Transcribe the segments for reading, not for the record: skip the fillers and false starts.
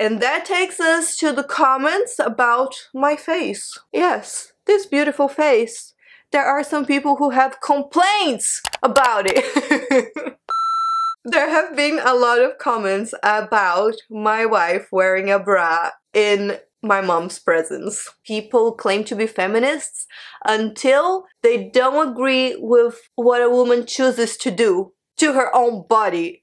And that takes us to the comments about my face. Yes, this beautiful face. There are some people who have complaints about it. There have been a lot of comments about my wife wearing a bra in my mom's presence. People claim to be feminists until they don't agree with what a woman chooses to do to her own body.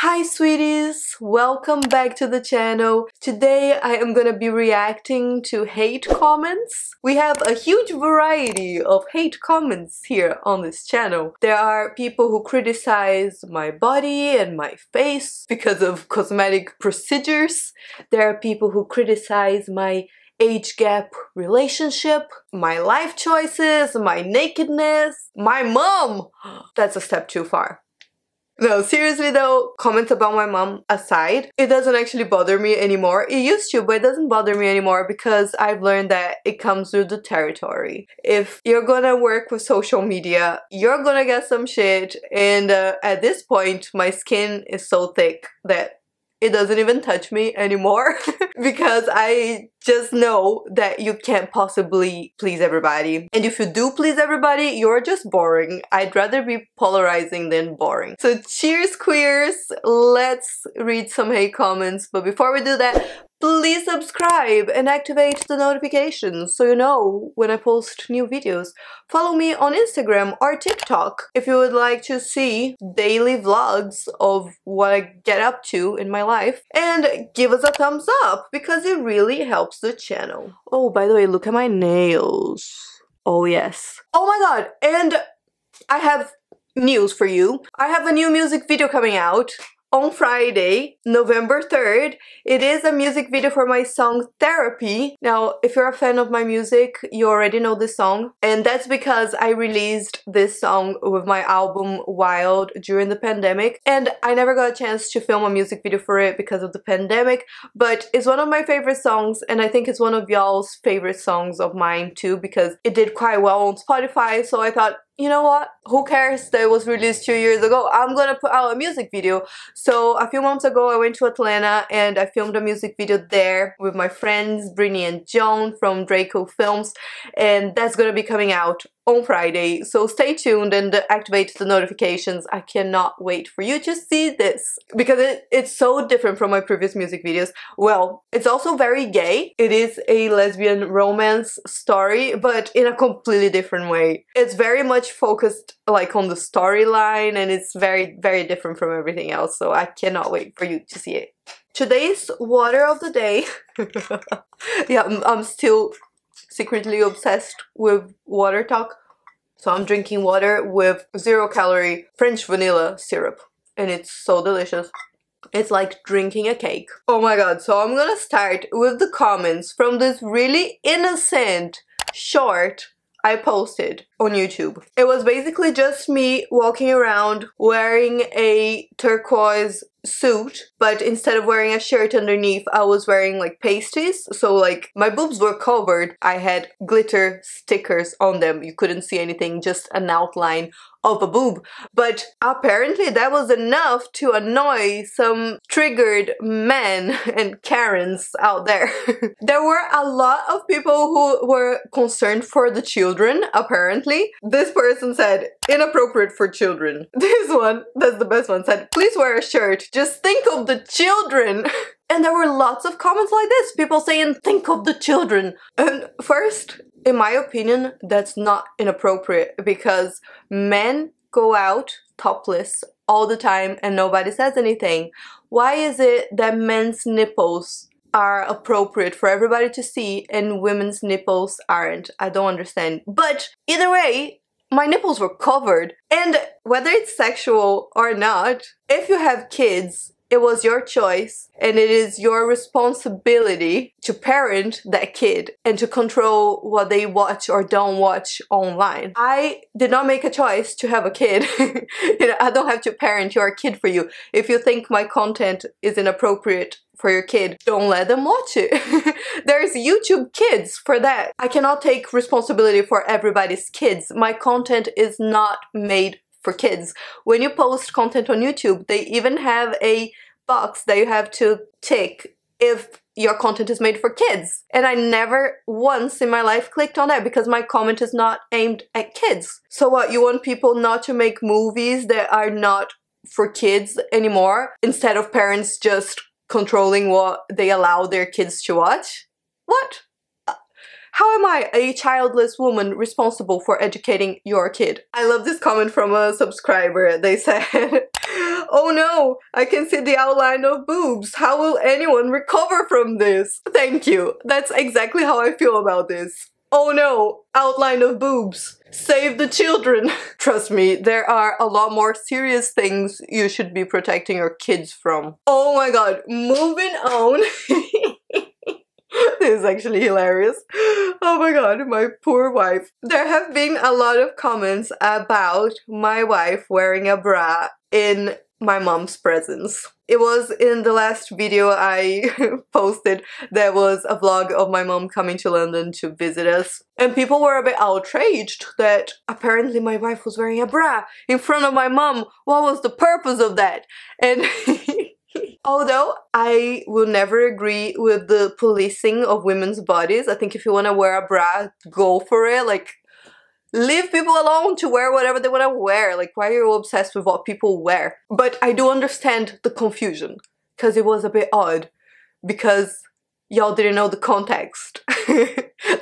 Hi sweeties, welcome back to the channel. Today I am gonna be reacting to hate comments. We have a huge variety of hate comments here on this channel. There are people who criticize my body and my face because of cosmetic procedures. There are people who criticize my age gap relationship, my life choices, my nakedness, my mom. That's a step too far. No, seriously though, comments about my mom aside, it doesn't actually bother me anymore. It used to, but it doesn't bother me anymore because I've learned that it comes with the territory. If you're gonna work with social media, you're gonna get some shit, and at this point, my skin is so thick that it doesn't even touch me anymore because I just know that you can't possibly please everybody. And if you do please everybody, you're just boring. I'd rather be polarizing than boring. So cheers, queers. Let's read some hate comments. But before we do that, please subscribe and activate the notifications so you know when I post new videos. Follow me on Instagram or TikTok if you would like to see daily vlogs of what I get up to in my life. And give us a thumbs up because it really helps the channel. Oh, by the way, look at my nails. Oh, yes. Oh my god, and I have news for you. I have a new music video coming out. On Friday, November 3rd, it is a music video for my song Therapy. Now, if you're a fan of my music, you already know this song. And that's because I released this song with my album Wild during the pandemic. And I never got a chance to film a music video for it because of the pandemic. But it's one of my favorite songs, and I think it's one of y'all's favorite songs of mine too, because it did quite well on Spotify, so I thought, you know what? Who cares that it was released 2 years ago? I'm gonna put out a music video. So a few months ago, I went to Atlanta and I filmed a music video there with my friends, Brittany and Joan from Draco Films. And that's gonna be coming out on Friday. So stay tuned and activate the notifications. I cannot wait for you to see this because it's so different from my previous music videos. Well, it's also very gay. It is a lesbian romance story, but in a completely different way. It's very much focused like on the storyline, and it's very, very different from everything else. So I cannot wait for you to see it. Today's water of the day. Yeah, I'm still secretly obsessed with water talk. So I'm drinking water with 0 calorie French vanilla syrup, and it's so delicious. It's like drinking a cake. Oh my god, so I'm gonna start with the comments from this really innocent short I posted on YouTube. It was basically just me walking around wearing a turquoise suit, but instead of wearing a shirt underneath, I was wearing like pasties. So like my boobs were covered. I had glitter stickers on them. You couldn't see anything, just an outline of a boob. But apparently that was enough to annoy some triggered men and Karens out there. There were a lot of people who were concerned for the children, apparently. This person said, inappropriate for children. This one, that's the best one, said, please wear a shirt. Just think of the children. And there were lots of comments like this, people saying, think of the children. And first, in my opinion, that's not inappropriate because men go out topless all the time and nobody says anything. Why is it that men's nipples are appropriate for everybody to see and women's nipples aren't? I don't understand. But either way, my nipples were covered. And whether it's sexual or not, if you have kids, it was your choice and it is your responsibility to parent that kid and to control what they watch or don't watch online. I did not make a choice to have a kid. You know, I don't have to parent your kid for you. If you think my content is inappropriate for your kid, don't let them watch it. There's YouTube Kids for that. I cannot take responsibility for everybody's kids. My content is not made for kids. When you post content on YouTube, they even have a box that you have to tick if your content is made for kids. And I never once in my life clicked on that because my comment is not aimed at kids. So what, you want people not to make movies that are not for kids anymore, instead of parents just controlling what they allow their kids to watch? What? How am I, a childless woman, responsible for educating your kid? I love this comment from a subscriber. They said, "Oh no, I can see the outline of boobs. How will anyone recover from this?" Thank you. That's exactly how I feel about this. Oh no, outline of boobs. Save the children. Trust me, there are a lot more serious things you should be protecting your kids from. Oh my god, moving on. This is actually hilarious. Oh my god, my poor wife. There have been a lot of comments about my wife wearing a bra in my mom's presence. It was in the last video I posted. There was a vlog of my mom coming to London to visit us, and people were a bit outraged that apparently my wife was wearing a bra in front of my mom. What was the purpose of that? And although I will never agree with the policing of women's bodies, I think if you want to wear a bra, go for it. Like, leave people alone to wear whatever they want to wear. Like, why are you obsessed with what people wear? But I do understand the confusion, because it was a bit odd, because y'all didn't know the context.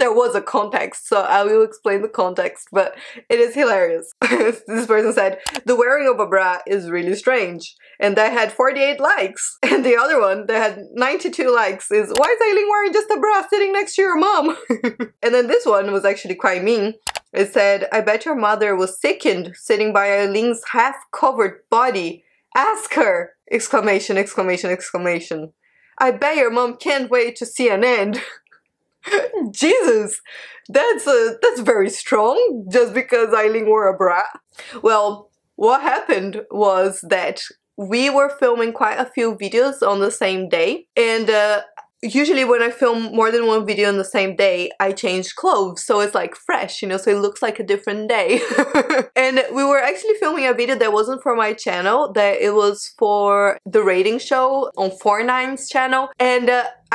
There was a context, so I will explain the context, but it is hilarious. This person said, "The wearing of a bra is really strange," and that had 48 likes. And the other one that had 92 likes is, "Why is Eileen wearing just a bra sitting next to your mom?" And then this one was actually quite mean. It said, "I bet your mother was sickened sitting by Eileen's half-covered body. Ask her!" Exclamation, exclamation, exclamation. "I bet your mom can't wait to see an end." Jesus, that's very strong, just because Eileen wore a bra. Well, what happened was that we were filming quite a few videos on the same day, and usually when I film more than one video on the same day, I change clothes, so it's like fresh, you know, so it looks like a different day. And we were actually filming a video that wasn't for my channel, that it was for the rating show on 49's channel. And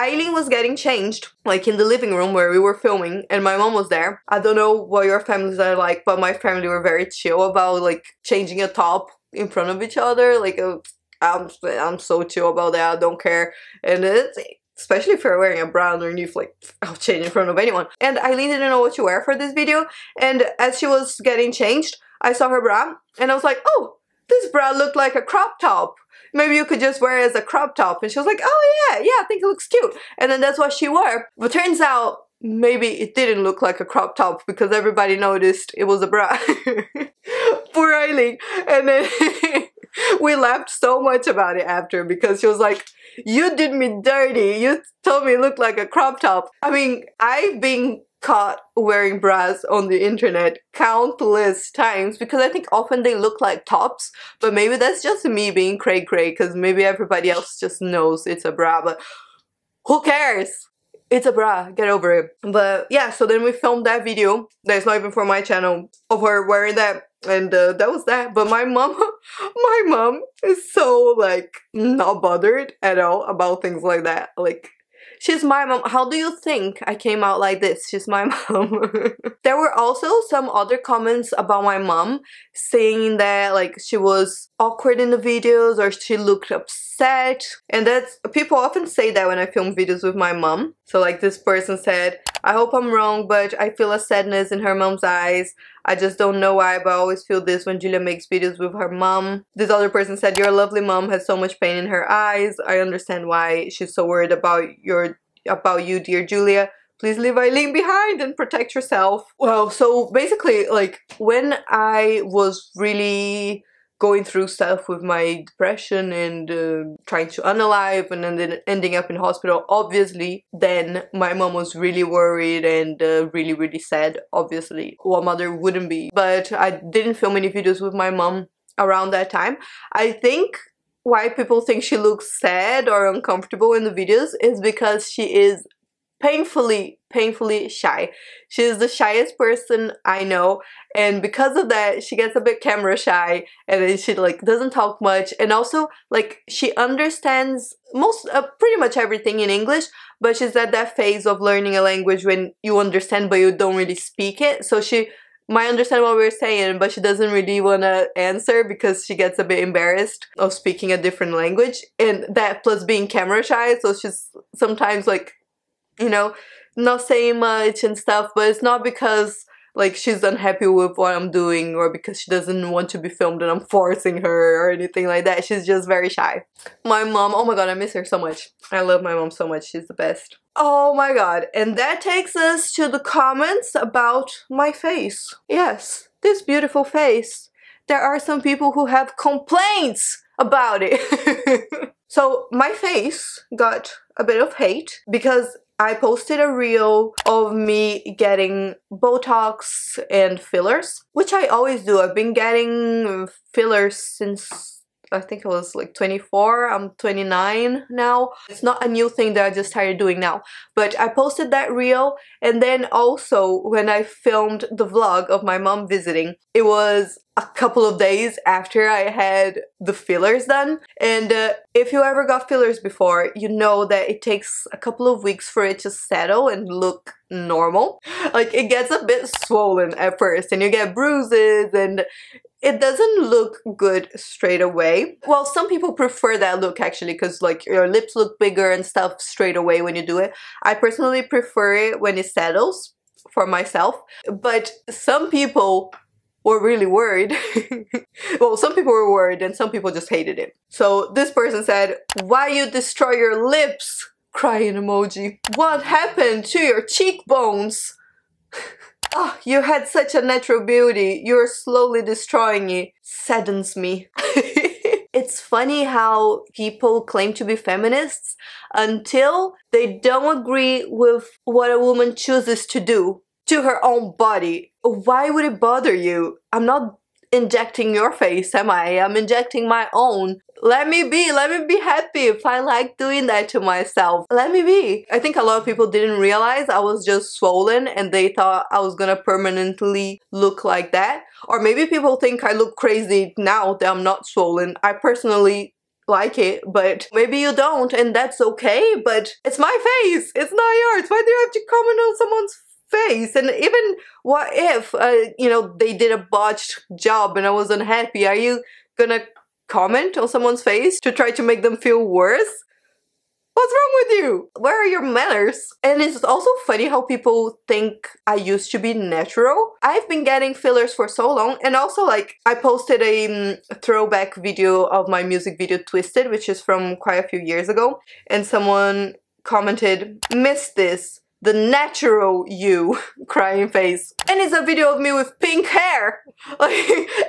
Eileen was getting changed, like in the living room where we were filming, and my mom was there. I don't know what your families are like, but my family were very chill about like changing a top in front of each other. Like, I'm so chill about that, I don't care. And it's, especially if you're wearing a bra underneath, like, I'll change in front of anyone. And Eileen didn't know what to wear for this video, and as she was getting changed, I saw her bra, and I was like, "Oh, this bra looked like a crop top. Maybe you could just wear it as a crop top." And she was like, "Oh yeah, I think it looks cute." And then that's what she wore. But turns out, maybe it didn't look like a crop top, because everybody noticed it was a bra. Poor Eileen. And then we laughed so much about it after, because she was like, "You did me dirty, you told me it looked like a crop top." I mean, I've been caught wearing bras on the internet countless times, because I think often they look like tops, but maybe that's just me being cray-cray, because maybe everybody else just knows it's a bra, but who cares? It's a bra, get over it. But yeah, so then we filmed that video that's not even for my channel, of her wearing that, and that was that. But my mom is so, like, not bothered at all about things like that. Like, she's my mom. How do you think I came out like this? She's my mom. There were also some other comments about my mom saying that, like, she was awkward in the videos, or she looked upset. And that's, people often say that when I film videos with my mom. So like this person said, "I hope I'm wrong, but I feel a sadness in her mom's eyes. I just don't know why, but I always feel this when Julia makes videos with her mom." This other person said, "Your lovely mom has so much pain in her eyes. I understand why she's so worried about you, dear Julia. Please leave Eileen behind and protect yourself." Well, so basically, like, when I was really going through stuff with my depression and trying to unalive, and then ending up in hospital, obviously, then my mom was really worried and really, really sad, obviously. What mother wouldn't be? But I didn't film any videos with my mom around that time. I think why people think she looks sad or uncomfortable in the videos is because she is painfully shy. She is the shyest person I know, and because of that she gets a bit camera shy, and then she like doesn't talk much, and also like she understands most pretty much everything in English, but she's at that phase of learning a language when you understand but you don't really speak it, so she might understand what we're saying, but she doesn't really want to answer because she gets a bit embarrassed of speaking a different language, and that plus being camera shy, so she's sometimes like, you know, not saying much and stuff, but it's not because like she's unhappy with what I'm doing or because she doesn't want to be filmed and I'm forcing her or anything like that. She's just very shy. My mom, oh my god, I miss her so much. I love my mom so much, she's the best. Oh my god, and that takes us to the comments about my face. Yes, this beautiful face. There are some people who have complaints about it. So my face got a bit of hate because I posted a reel of me getting Botox and fillers, which I always do. I've been getting fillers since I think I was like 24, I'm 29 now. It's not a new thing that I just started doing now. But I posted that reel, and then also when I filmed the vlog of my mom visiting, it was a couple of days after I had the fillers done. And if you ever got fillers before, you know that it takes a couple of weeks for it to settle and look normal. Like it gets a bit swollen at first and you get bruises and it doesn't look good straight away. Well, some people prefer that look actually because like your lips look bigger and stuff straight away when you do it. I personally prefer it when it settles for myself, but some people were really worried. Well, some people were worried and some people just hated it. So this person said, "Why you destroy your lips?" Crying emoji. "What happened to your cheekbones? Oh, you had such a natural beauty. You're slowly destroying it. Saddens me." It's funny how people claim to be feminists until they don't agree with what a woman chooses to do to her own body. Why would it bother you? I'm not injecting your face, am I? I'm injecting my own. Let me be happy if I like doing that to myself. Let me be. I think a lot of people didn't realize I was just swollen and they thought I was gonna permanently look like that. Or maybe people think I look crazy now that I'm not swollen. I personally like it, but maybe you don't, and that's okay, but it's my face, it's not yours. Why do you have to comment on someone's face? And even what if, you know, they did a botched job and I was unhappy? Are you gonna comment on someone's face to try to make them feel worse? What's wrong with you? Where are your manners? And it's also funny how people think I used to be natural. I've been getting fillers for so long, and also like I posted a throwback video of my music video Twisted, which is from quite a few years ago, and someone commented, "Miss this, the natural you," crying face. And it's a video of me with pink hair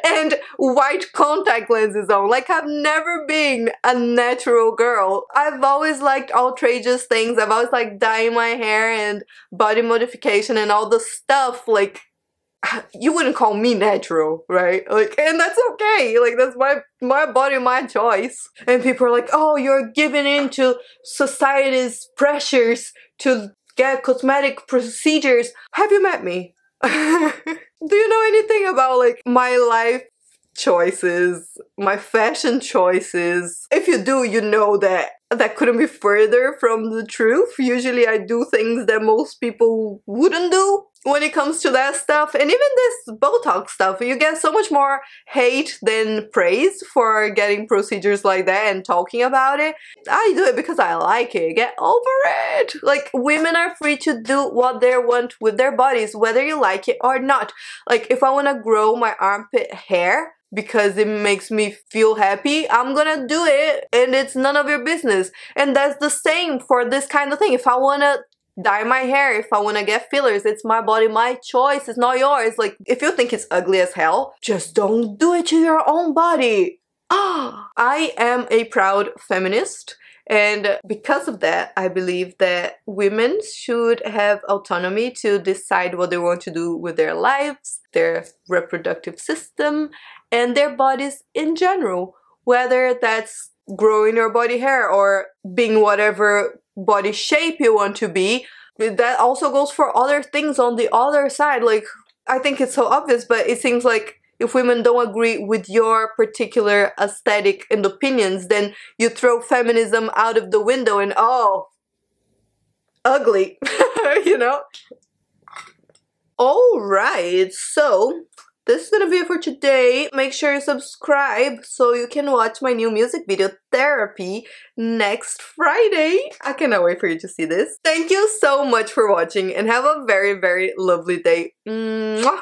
and white contact lenses on. Like, I've never been a natural girl. I've always liked outrageous things. I've always liked dyeing my hair and body modification and all the stuff. Like, you wouldn't call me natural, right? Like, and that's okay. Like, that's my body, my choice. And people are like, "Oh, you're giving in to society's pressures to get cosmetic procedures." Have you met me? Do you know anything about like my life choices, my fashion choices? If you do, you know that that couldn't be further from the truth. Usually I do things that most people wouldn't do when it comes to that stuff. And even this Botox stuff, you get so much more hate than praise for getting procedures like that and talking about it. I do it because I like it. Get over it. Like, women are free to do what they want with their bodies, whether you like it or not. Like, if I want to grow my armpit hair because it makes me feel happy, I'm gonna do it, and it's none of your business. And that's the same for this kind of thing. If I wanna dye my hair, if I wanna get fillers, it's my body, my choice, it's not yours. Like, if you think it's ugly as hell, just don't do it to your own body. I am a proud feminist, and because of that, I believe that women should have autonomy to decide what they want to do with their lives, their reproductive system, and their bodies in general, whether that's growing your body hair or being whatever body shape you want to be. that also goes for other things on the other side. Like, I think it's so obvious, but it seems like if women don't agree with your particular aesthetic and opinions, then you throw feminism out of the window and, oh, ugly, you know? Alright, so this is gonna be it for today. Make sure you subscribe so you can watch my new music video, Therapy, next Friday. I cannot wait for you to see this. Thank you so much for watching and have a very, very lovely day. Mwah!